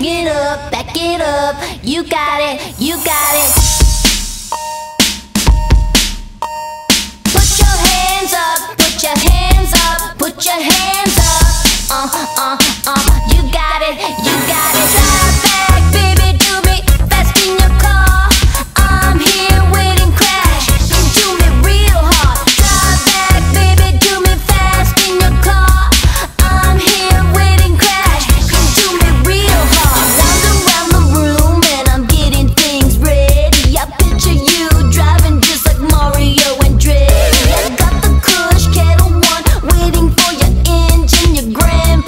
back it up, you got it, you got it. Put your hands up, put your hands up, put your hands up. You got it, you got it. Drive back, baby, do me fast in your car. I'm here waiting, crash into me real hard. Drive back, baby, do me fast in your car. I'm here waiting, crash into me real hard. Round the room and I'm getting things ready. I picture you driving just like Mario and Andretti. I got the Kush Kettle One waiting for your engine, your grand.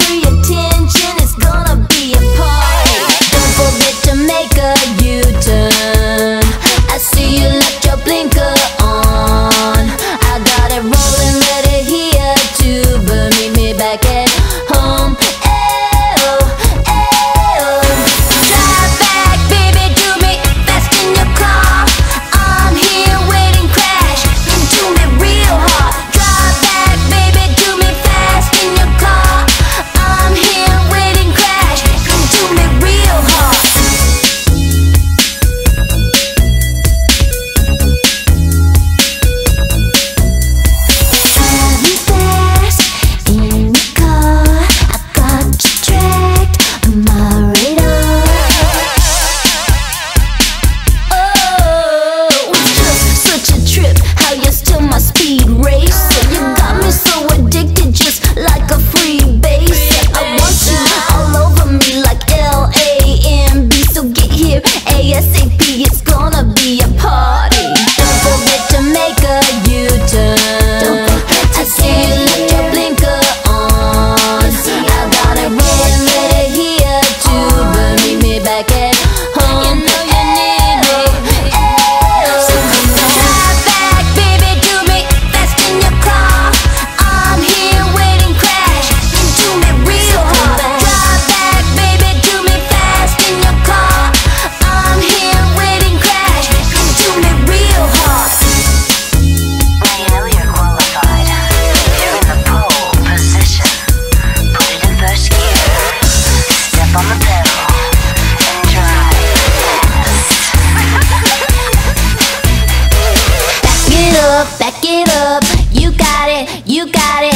Back it up, you got it, you got it.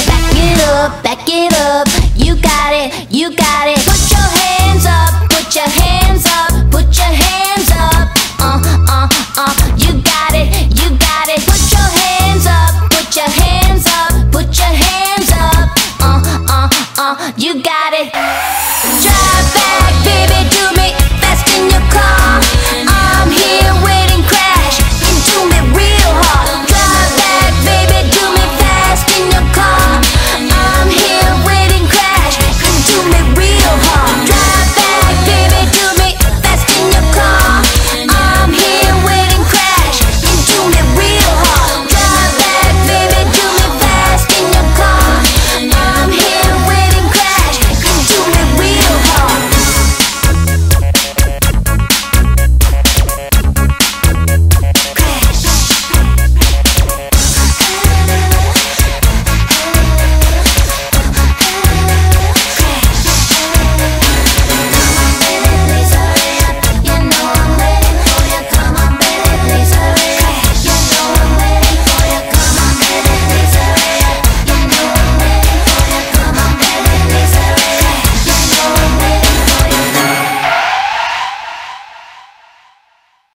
Back it up, you got it, you got it.